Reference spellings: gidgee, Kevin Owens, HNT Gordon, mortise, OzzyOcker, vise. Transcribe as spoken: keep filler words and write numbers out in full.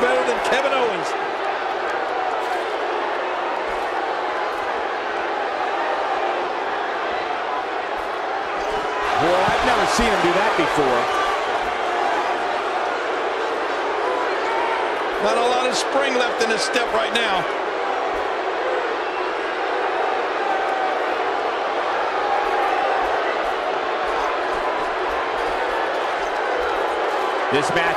better than Kevin Owens. Well, I've never seen him do that before. Not a lot of spring left in his step right now. This match